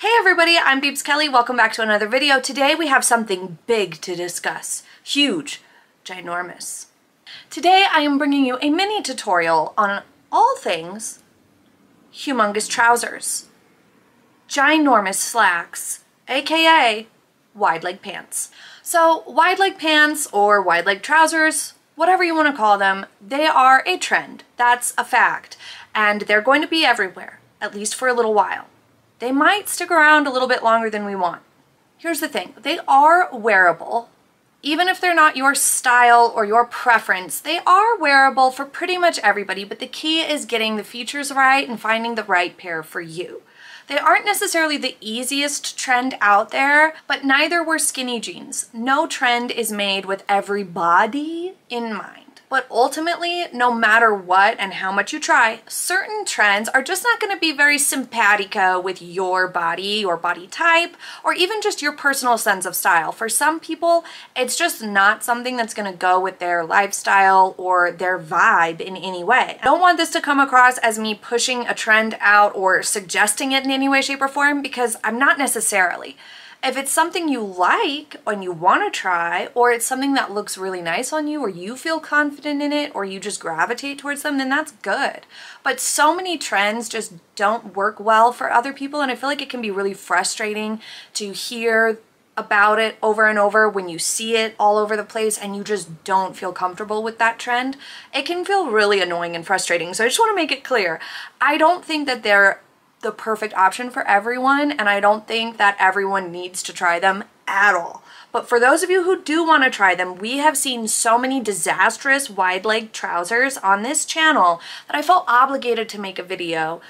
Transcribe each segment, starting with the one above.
Hey everybody, I'm Beebs Kelley. Welcome back to another video. Today we have something big to discuss. Huge. Ginormous. Today I am bringing you a mini tutorial on all things humongous trousers, ginormous slacks, aka wide leg pants. So wide leg pants or wide leg trousers, whatever you want to call them, they are a trend. That's a fact. And they're going to be everywhere, at least for a little while. They might stick around a little bit longer than we want. Here's the thing, they are wearable. Even if they're not your style or your preference, they are wearable for pretty much everybody, but the key is getting the features right and finding the right pair for you. They aren't necessarily the easiest trend out there, but neither were skinny jeans. No trend is made with everybody in mind. But ultimately, no matter what and how much you try, certain trends are just not going to be very simpatico with your body type, or even just your personal sense of style. For some people, it's just not something that's going to go with their lifestyle or their vibe in any way. I don't want this to come across as me pushing a trend out or suggesting it in any way, shape, or form, because I'm not necessarily. If it's something you like and you want to try, or it's something that looks really nice on you, or you feel confident in it, or you just gravitate towards them, then that's good. But so many trends just don't work well for other people, and I feel like it can be really frustrating to hear about it over and over when you see it all over the place and you just don't feel comfortable with that trend. It can feel really annoying and frustrating, so I just want to make it clear. I don't think that they're the perfect option for everyone, and I don't think that everyone needs to try them at all. But for those of you who do want to try them, we have seen so many disastrous wide leg trousers on this channel that I felt obligated to make a video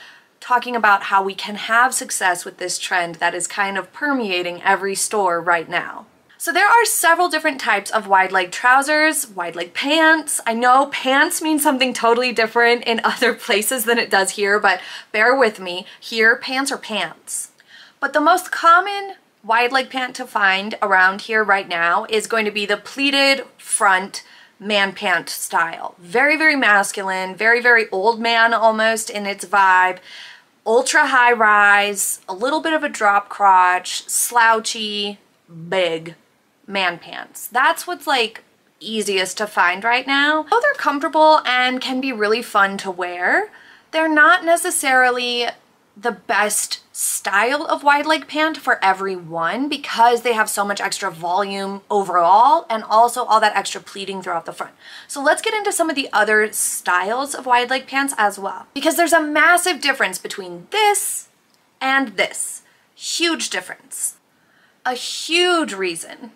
talking about how we can have success with this trend that is kind of permeating every store right now. So there are several different types of wide leg trousers, wide leg pants. I know pants mean something totally different in other places than it does here, but bear with me. Here, pants are pants. But the most common wide leg pant to find around here right now is going to be the pleated front man pant style. Very, very masculine, very, very old man almost in its vibe. Ultra high rise, a little bit of a drop crotch, slouchy, big man pants. That's what's like easiest to find right now. Though they're comfortable and can be really fun to wear, they're not necessarily the best style of wide leg pant for everyone because they have so much extra volume overall and also all that extra pleating throughout the front. So let's get into some of the other styles of wide leg pants as well, because there's a massive difference between this and this. Huge difference. A huge reason,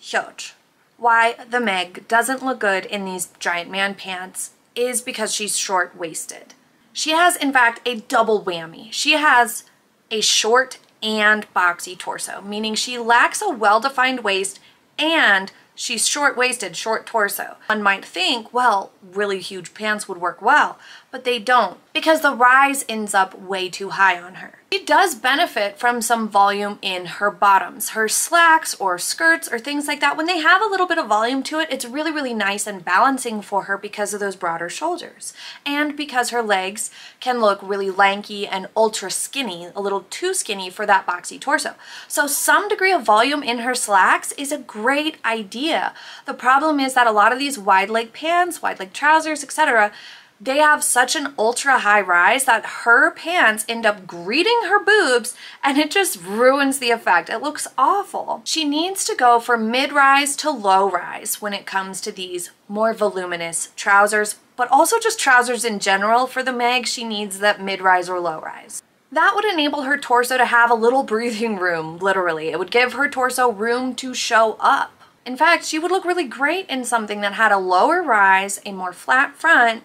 huge, why the Meg doesn't look good in these giant man pants is because she's short-waisted. She has, in fact, a double whammy. She has a short and boxy torso, meaning she lacks a well-defined waist and she's short-waisted, short torso. One might think, well, really huge pants would work well, but they don't because the rise ends up way too high on her. She does benefit from some volume in her bottoms, her slacks or skirts or things like that. When they have a little bit of volume to it, it's really, really nice and balancing for her because of those broader shoulders and because her legs can look really lanky and ultra skinny, a little too skinny for that boxy torso. So some degree of volume in her slacks is a great idea. The problem is that a lot of these wide leg pants, wide leg trousers, etc., they have such an ultra high rise that her pants end up greeting her boobs and it just ruins the effect. It looks awful. She needs to go for mid-rise to low-rise when it comes to these more voluminous trousers, but also just trousers in general. For the Meg, she needs that mid-rise or low-rise. That would enable her torso to have a little breathing room, literally. It would give her torso room to show up. In fact, she would look really great in something that had a lower rise, a more flat front,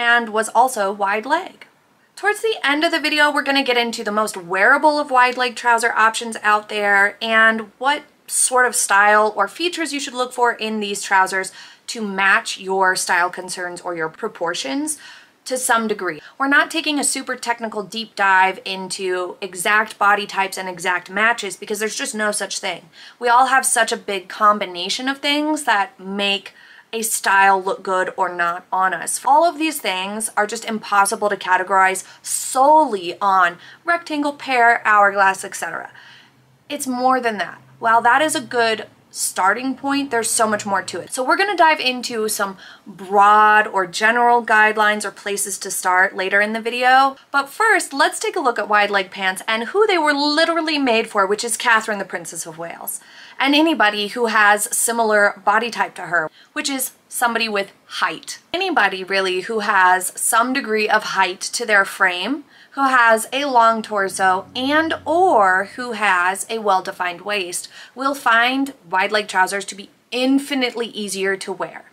and was also wide leg. Towards the end of the video, we're gonna get into the most wearable of wide leg trouser options out there and what sort of style or features you should look for in these trousers to match your style concerns or your proportions to some degree. We're not taking a super technical deep dive into exact body types and exact matches because there's just no such thing. We all have such a big combination of things that make a style look good or not on us. All of these things are just impossible to categorize solely on rectangle, pear, hourglass, etc. It's more than that. While that is a good starting point, there's so much more to it. So we're going to dive into some broad or general guidelines or places to start later in the video. But first, let's take a look at wide leg pants and who they were literally made for, which is Catherine, the Princess of Wales, and anybody who has similar body type to her, which is somebody with height. Anybody really who has some degree of height to their frame, who has a long torso and or who has a well-defined waist will find wide leg trousers to be infinitely easier to wear.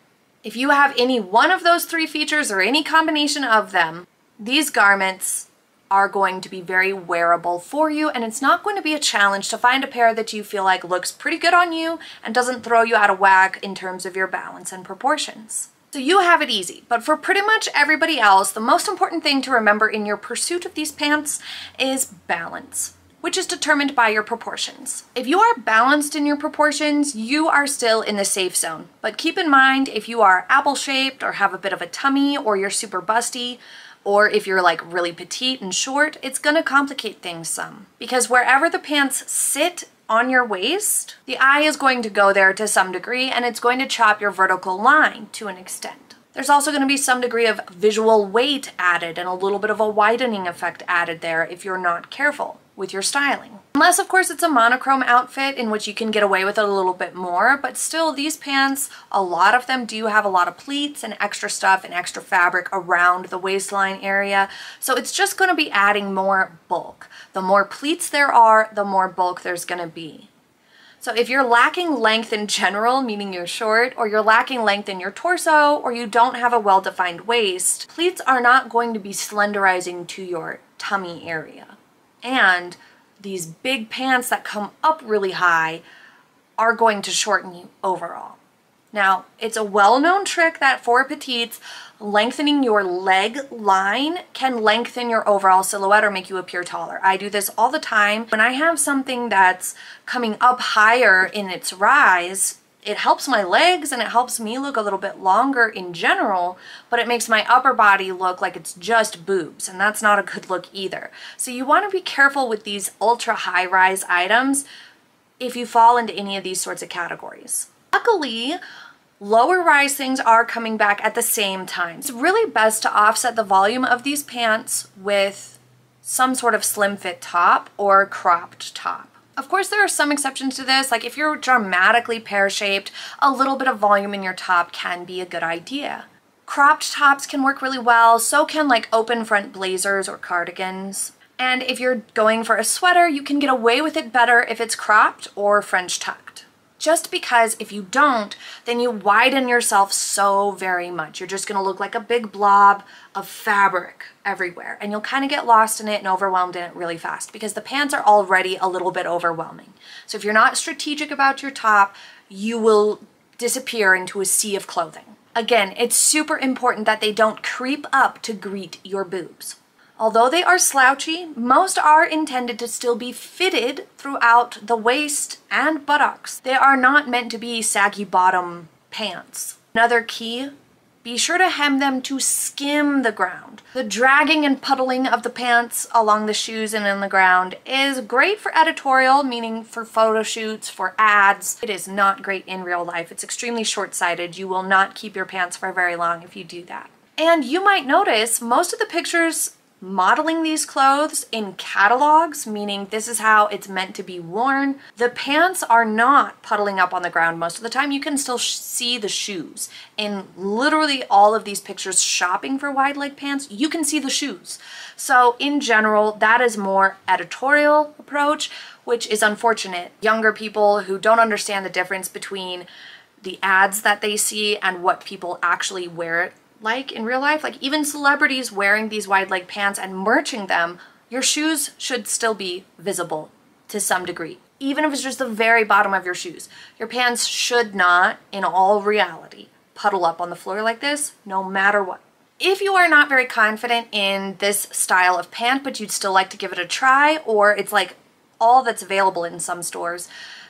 If you have any one of those three features or any combination of them, these garments are going to be very wearable for you, and it's not going to be a challenge to find a pair that you feel like looks pretty good on you and doesn't throw you out of whack in terms of your balance and proportions. So you have it easy, but for pretty much everybody else, the most important thing to remember in your pursuit of these pants is balance, which is determined by your proportions. If you are balanced in your proportions, you are still in the safe zone. But keep in mind, if you are apple-shaped or have a bit of a tummy or you're super busty, or if you're like really petite and short, it's gonna complicate things some. Because wherever the pants sit on your waist, the eye is going to go there to some degree, and it's going to chop your vertical line to an extent. There's also going to be some degree of visual weight added and a little bit of a widening effect added there if you're not careful with your styling. Unless, of course, it's a monochrome outfit in which you can get away with it a little bit more, but still these pants, a lot of them do have a lot of pleats and extra stuff and extra fabric around the waistline area, so it's just going to be adding more bulk. The more pleats there are, the more bulk there's going to be. So if you're lacking length in general, meaning you're short, or you're lacking length in your torso, or you don't have a well-defined waist, pleats are not going to be slenderizing to your tummy area. And these big pants that come up really high are going to shorten you overall. Now, it's a well-known trick that for petites, lengthening your leg line can lengthen your overall silhouette or make you appear taller. I do this all the time. When I have something that's coming up higher in its rise, it helps my legs and it helps me look a little bit longer in general, but it makes my upper body look like it's just boobs, and that's not a good look either. So you want to be careful with these ultra high rise items if you fall into any of these sorts of categories. Luckily, lower rise things are coming back at the same time. It's really best to offset the volume of these pants with some sort of slim fit top or cropped top. Of course, there are some exceptions to this, like if you're dramatically pear-shaped, a little bit of volume in your top can be a good idea. Cropped tops can work really well, so can like open front blazers or cardigans. And if you're going for a sweater, you can get away with it better if it's cropped or French tucked. Just because if you don't, then you widen yourself so very much. You're just gonna look like a big blob of fabric everywhere, and you'll kind of get lost in it and overwhelmed in it really fast because the pants are already a little bit overwhelming. So if you're not strategic about your top, you will disappear into a sea of clothing. Again, it's super important that they don't creep up to greet your boobs. Although they are slouchy, most are intended to still be fitted throughout the waist and buttocks. They are not meant to be saggy bottom pants. Another key, be sure to hem them to skim the ground. The dragging and puddling of the pants along the shoes and in the ground is great for editorial, meaning for photo shoots, for ads. It is not great in real life. It's extremely short-sighted. You will not keep your pants for very long if you do that. And you might notice most of the pictures modeling these clothes in catalogs, meaning this is how it's meant to be worn, the pants are not puddling up on the ground most of the time. You can still see the shoes. In literally all of these pictures shopping for wide leg pants, you can see the shoes. So in general, that is more editorial approach, which is unfortunate. Younger people who don't understand the difference between the ads that they see and what people actually wear like in real life, like even celebrities wearing these wide leg pants and merching them, your shoes should still be visible to some degree. Even if it's just the very bottom of your shoes, your pants should not, in all reality, puddle up on the floor like this, no matter what. If you are not very confident in this style of pant, but you'd still like to give it a try, or it's like all that's available in some stores,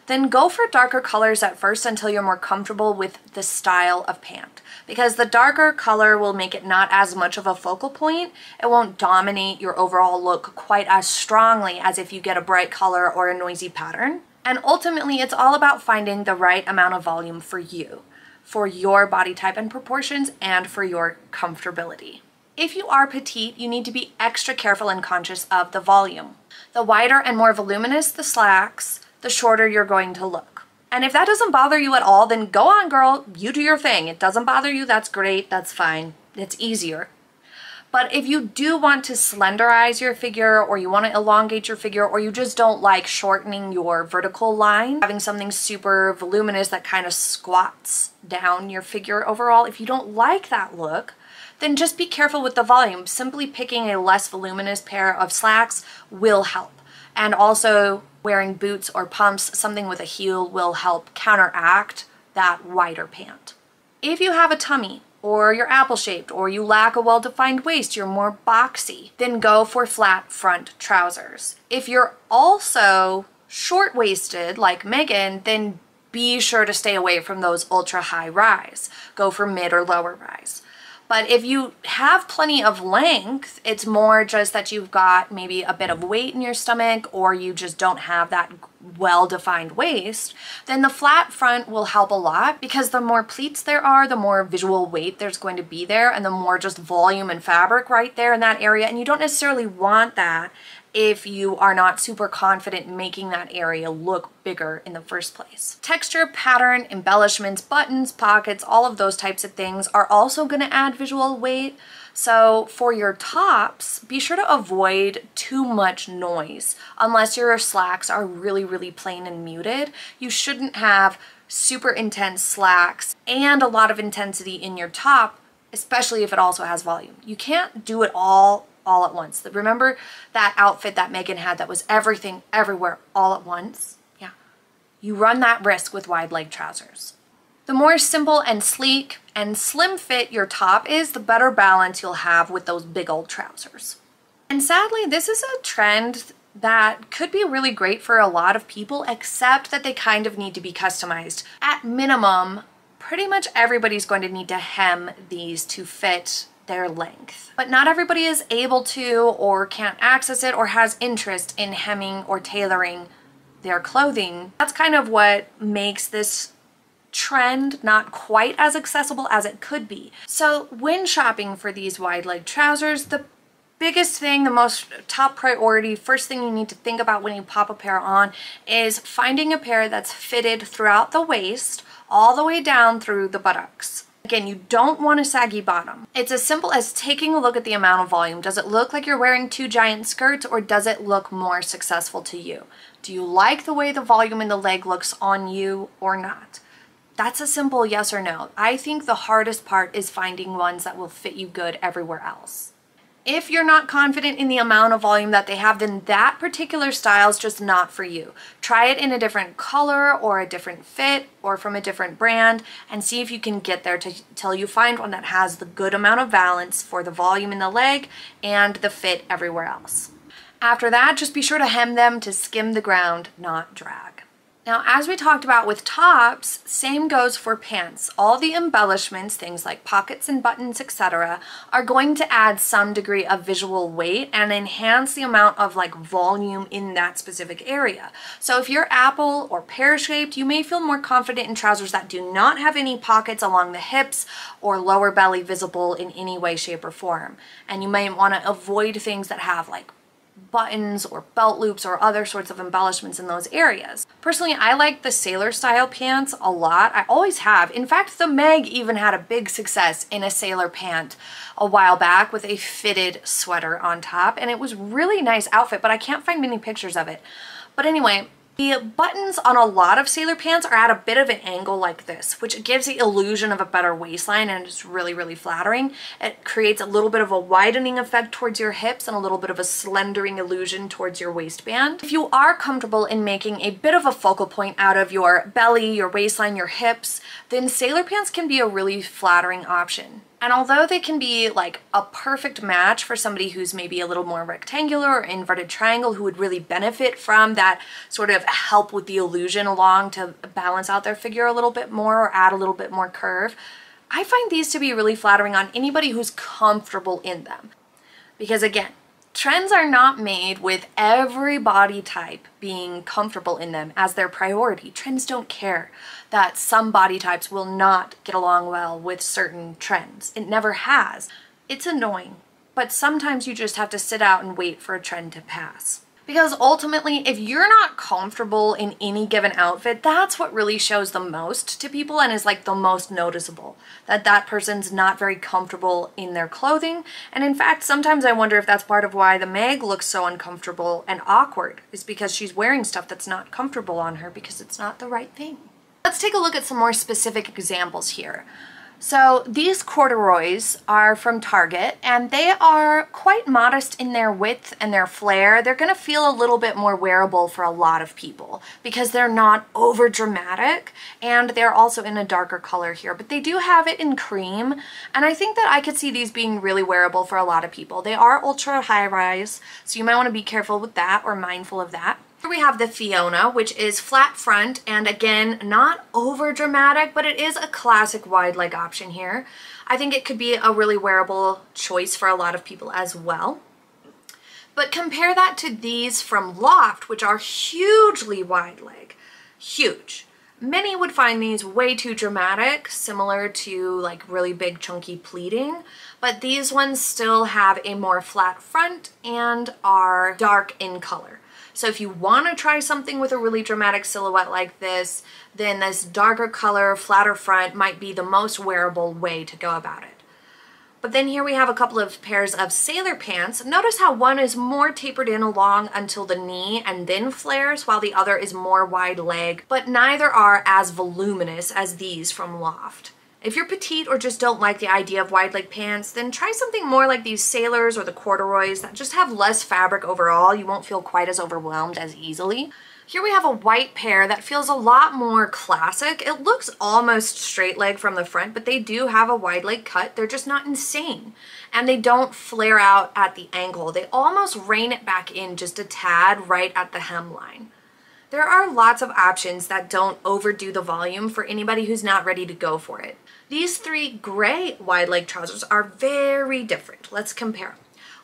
then go for darker colors at first until you're more comfortable with the style of pant, because the darker color will make it not as much of a focal point. It won't dominate your overall look quite as strongly as if you get a bright color or a noisy pattern. And ultimately, it's all about finding the right amount of volume for you, for your body type and proportions, and for your comfortability. If you are petite, you need to be extra careful and conscious of the volume. The wider and more voluminous the slacks, the shorter you're going to look. And if that doesn't bother you at all, then go on, girl, you do your thing. It doesn't bother you, that's great, that's fine, it's easier. But if you do want to slenderize your figure, or you want to elongate your figure, or you just don't like shortening your vertical line, having something super voluminous that kind of squats down your figure overall, if you don't like that look, then just be careful with the volume. Simply picking a less voluminous pair of slacks will help. And also, wearing boots or pumps, something with a heel, will help counteract that wider pant. If you have a tummy, or you're apple-shaped, or you lack a well-defined waist, you're more boxy, then go for flat front trousers. If you're also short-waisted, like Meghan, then be sure to stay away from those ultra-high rise. Go for mid or lower rise. But if you have plenty of length, it's more just that you've got maybe a bit of weight in your stomach, or you just don't have that well-defined waist, then the flat front will help a lot, because the more pleats there are, the more visual weight there's going to be there, and the more just volume and fabric right there in that area. And you don't necessarily want that if you are not super confident making that area look bigger in the first place. Texture, pattern, embellishments, buttons, pockets, all of those types of things are also gonna add visual weight. So for your tops, be sure to avoid too much noise. Unless your slacks are really, really plain and muted, you shouldn't have super intense slacks and a lot of intensity in your top, especially if it also has volume. You can't do it all at once. Remember that outfit that Meghan had that was everything, everywhere, all at once? Yeah. You run that risk with wide leg trousers. The more simple and sleek and slim fit your top is, the better balance you'll have with those big old trousers. And sadly, this is a trend that could be really great for a lot of people, except that they kind of need to be customized. At minimum, pretty much everybody's going to need to hem these to fit their length. But not everybody is able to, or can't access it, or has interest in hemming or tailoring their clothing. That's kind of what makes this trend not quite as accessible as it could be. So when shopping for these wide leg trousers, the biggest thing, the most top priority, first thing you need to think about when you pop a pair on is finding a pair that's fitted throughout the waist, all the way down through the buttocks. Again, you don't want a saggy bottom. It's as simple as taking a look at the amount of volume. Does it look like you're wearing two giant skirts, or does it look more successful to you? Do you like the way the volume in the leg looks on you or not? That's a simple yes or no. I think the hardest part is finding ones that will fit you good everywhere else. If you're not confident in the amount of volume that they have, then that particular style is just not for you. Try it in a different color, or a different fit, or from a different brand, and see if you can get there till you find one that has the good amount of balance for the volume in the leg and the fit everywhere else. After that, just be sure to hem them to skim the ground, not drag. Now, as we talked about with tops, same goes for pants. All the embellishments, things like pockets and buttons, etc., are going to add some degree of visual weight and enhance the amount of volume in that specific area. So if you're apple or pear-shaped, you may feel more confident in trousers that do not have any pockets along the hips or lower belly visible in any way, shape, or form. And you may want to avoid things that have buttons or belt loops or other sorts of embellishments in those areas. Personally, I like the sailor style pants a lot. I always have. In fact, the Meg even had a big success in a sailor pant a while back with a fitted sweater on top, and it was really nice outfit, but I can't find many pictures of it. But anyway, the buttons on a lot of sailor pants are at a bit of an angle like this, which gives the illusion of a better waistline, and it's really, really flattering. It creates a little bit of a widening effect towards your hips and a little bit of a slendering illusion towards your waistband. If you are comfortable in making a bit of a focal point out of your belly, your waistline, your hips, then sailor pants can be a really flattering option. And although they can be like a perfect match for somebody who's maybe a little more rectangular or inverted triangle, who would really benefit from that sort of help with the illusion along to balance out their figure a little bit more or add a little bit more curve, I find these to be really flattering on anybody who's comfortable in them. Because again, trends are not made with every body type being comfortable in them as their priority. Trends don't care that some body types will not get along well with certain trends. It never has. It's annoying, but sometimes you just have to sit out and wait for a trend to pass. Because ultimately, if you're not comfortable in any given outfit, that's what really shows the most to people and is like the most noticeable, that that person's not very comfortable in their clothing. And in fact, sometimes I wonder if that's part of why the Meg looks so uncomfortable and awkward, is because she's wearing stuff that's not comfortable on her because it's not the right thing. Let's take a look at some more specific examples here. So these corduroys are from Target, and they are quite modest in their width and their flare. They're going to feel a little bit more wearable for a lot of people because they're not over dramatic, and they're also in a darker color here, but they do have it in cream, and I think that I could see these being really wearable for a lot of people. They are ultra high rise, so you might want to be careful with that or mindful of that. Here we have the Fiona, which is flat front and again not over dramatic, but it is a classic wide leg option here. I think it could be a really wearable choice for a lot of people as well. But compare that to these from Loft, which are hugely wide leg, huge. Many would find these way too dramatic, similar to like really big chunky pleating, but these ones still have a more flat front and are dark in color. So if you want to try something with a really dramatic silhouette like this, then this darker color, flatter front might be the most wearable way to go about it. But then here we have a couple of pairs of sailor pants. Notice how one is more tapered in along until the knee and then flares, while the other is more wide leg, but neither are as voluminous as these from Loft. If you're petite or just don't like the idea of wide leg pants, then try something more like these sailors or the corduroys that just have less fabric overall. You won't feel quite as overwhelmed as easily. Here we have a white pair that feels a lot more classic. It looks almost straight leg from the front, but they do have a wide leg cut. They're just not insane. And they don't flare out at the ankle. They almost rein it back in just a tad right at the hemline. There are lots of options that don't overdo the volume for anybody who's not ready to go for it. These three gray wide leg trousers are very different. Let's compare.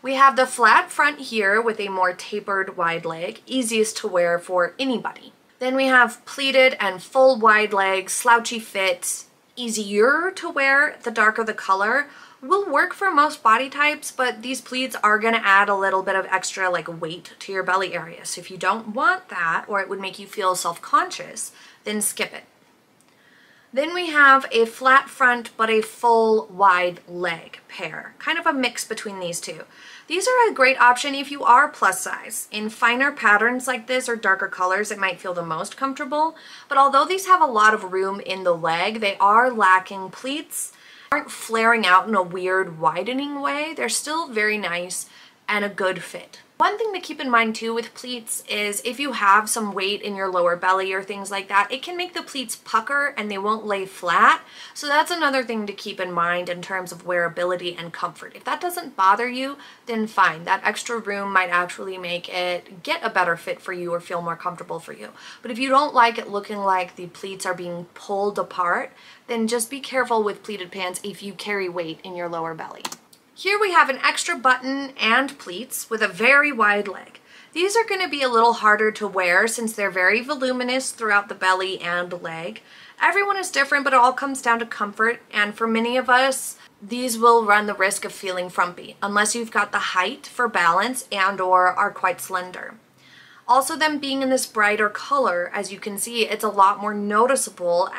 We have the flat front here with a more tapered wide leg, easiest to wear for anybody. Then we have pleated and full wide leg, slouchy fit, easier to wear the darker the color. Will work for most body types, but these pleats are going to add a little bit of extra like weight to your belly area. So if you don't want that, or it would make you feel self-conscious, then skip it. Then we have a flat front but a full wide leg pair, kind of a mix between these two. These are a great option if you are plus size. In finer patterns like this or darker colors, it might feel the most comfortable, but although these have a lot of room in the leg, they are lacking pleats, aren't flaring out in a weird widening way. They're still very nice and a good fit. One thing to keep in mind too with pleats is if you have some weight in your lower belly or things like that, it can make the pleats pucker and they won't lay flat. So that's another thing to keep in mind in terms of wearability and comfort. If that doesn't bother you, then fine. That extra room might actually make it get a better fit for you or feel more comfortable for you. But if you don't like it looking like the pleats are being pulled apart, then just be careful with pleated pants if you carry weight in your lower belly. Here we have an extra button and pleats with a very wide leg. These are going to be a little harder to wear since they're very voluminous throughout the belly and leg. Everyone is different, but it all comes down to comfort, and for many of us, these will run the risk of feeling frumpy unless you've got the height for balance and or are quite slender. Also, them being in this brighter color, as you can see, it's a lot more noticeable,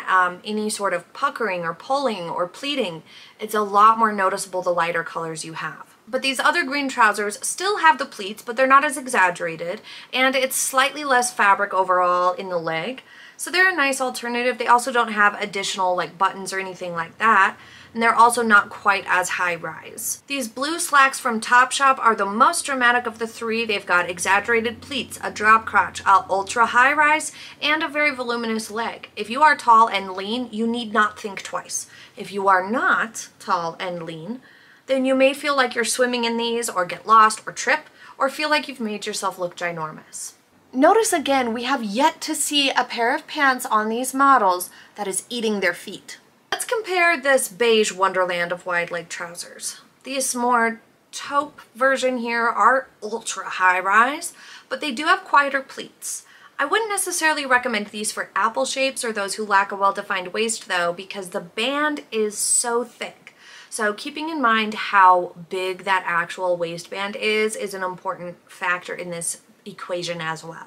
any sort of puckering or pulling or pleating. It's a lot more noticeable the lighter colors you have. But these other green trousers still have the pleats, but they're not as exaggerated, and it's slightly less fabric overall in the leg. So they're a nice alternative. They also don't have additional like buttons or anything like that. and they're also not quite as high rise. These blue slacks from Topshop are the most dramatic of the three. They've got exaggerated pleats, a drop crotch, an ultra high rise, and a very voluminous leg. If you are tall and lean, you need not think twice. If you are not tall and lean, then you may feel like you're swimming in these, or get lost, or trip, or feel like you've made yourself look ginormous. Notice again, we have yet to see a pair of pants on these models that is eating their feet. Let's compare this beige wonderland of wide leg trousers. These more taupe version here are ultra high rise, but they do have quieter pleats. I wouldn't necessarily recommend these for apple shapes or those who lack a well-defined waist though, because the band is so thick. So keeping in mind how big that actual waistband is an important factor in this equation as well.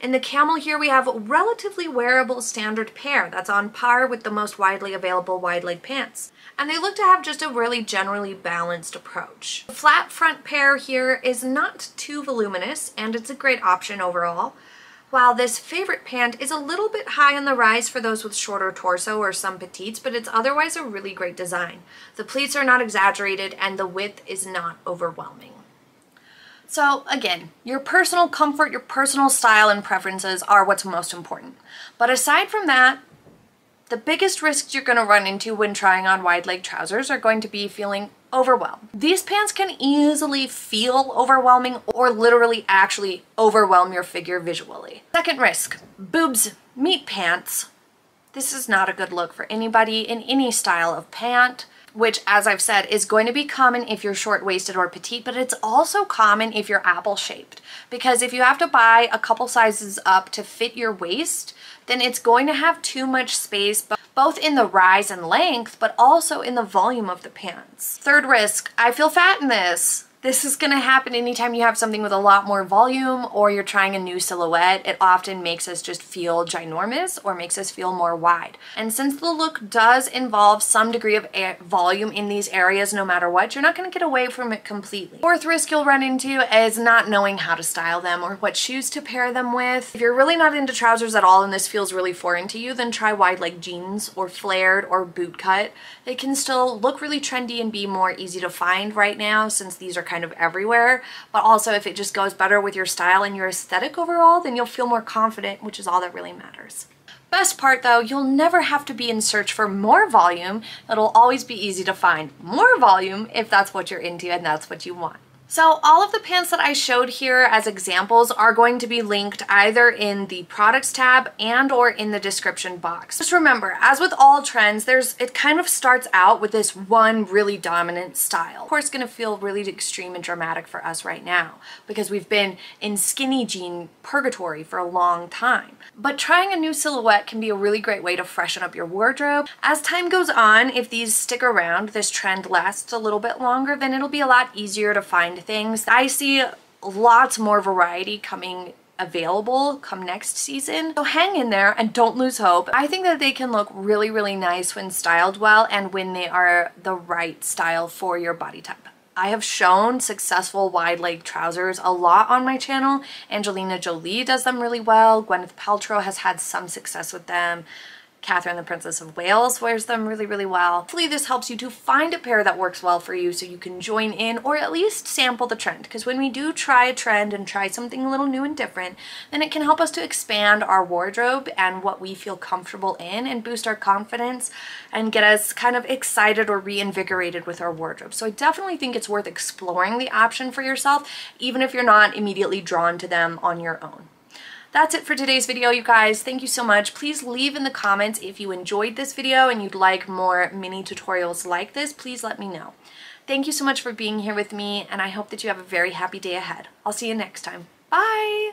In the camel here, we have a relatively wearable standard pair that's on par with the most widely available wide leg pants. And they look to have just a really generally balanced approach. The flat front pair here is not too voluminous, and it's a great option overall. While this favorite pant is a little bit high on the rise for those with shorter torso or some petites, but it's otherwise a really great design. The pleats are not exaggerated and the width is not overwhelming. So again, your personal comfort, your personal style and preferences are what's most important. But aside from that, the biggest risks you're going to run into when trying on wide leg trousers are going to be feeling overwhelmed. These pants can easily feel overwhelming or literally actually overwhelm your figure visually. Second risk, boobs meet pants. This is not a good look for anybody in any style of pant, which, as I've said, is going to be common if you're short-waisted or petite, but it's also common if you're apple-shaped, because if you have to buy a couple sizes up to fit your waist, then it's going to have too much space, both in the rise and length, but also in the volume of the pants. Third risk, I feel fat in this. This is gonna happen anytime you have something with a lot more volume or you're trying a new silhouette. It often makes us just feel ginormous or makes us feel more wide. And since the look does involve some degree of volume in these areas no matter what, you're not gonna get away from it completely. Fourth risk you'll run into is not knowing how to style them or what shoes to pair them with. If you're really not into trousers at all and this feels really foreign to you, then try wide leg jeans or flared or boot cut. They can still look really trendy and be more easy to find right now since these are kind of everywhere, but also if it just goes better with your style and your aesthetic overall, then you'll feel more confident, which is all that really matters. Best part though, you'll never have to be in search for more volume. It'll always be easy to find more volume if that's what you're into and that's what you want. So all of the pants that I showed here as examples are going to be linked either in the products tab and or in the description box. Just remember, as with all trends, it kind of starts out with this one really dominant style. Of course, it's going to feel really extreme and dramatic for us right now because we've been in skinny jean purgatory for a long time. But trying a new silhouette can be a really great way to freshen up your wardrobe. As time goes on, if these stick around, this trend lasts a little bit longer, then it'll be a lot easier to find things. I see lots more variety coming available come next season, so hang in there and don't lose hope. I think that they can look really, really nice when styled well and when they are the right style for your body type. I have shown successful wide leg trousers a lot on my channel. Angelina Jolie does them really well. Gwyneth Paltrow has had some success with them. Catherine, the Princess of Wales, wears them really, really well. Hopefully this helps you to find a pair that works well for you so you can join in or at least sample the trend, because when we do try a trend and try something a little new and different, then it can help us to expand our wardrobe and what we feel comfortable in and boost our confidence and get us kind of excited or reinvigorated with our wardrobe. So I definitely think it's worth exploring the option for yourself, even if you're not immediately drawn to them on your own. That's it for today's video, you guys. Thank you so much. Please leave in the comments if you enjoyed this video and you'd like more mini tutorials like this, please let me know. Thank you so much for being here with me, and I hope that you have a very happy day ahead. I'll see you next time. Bye!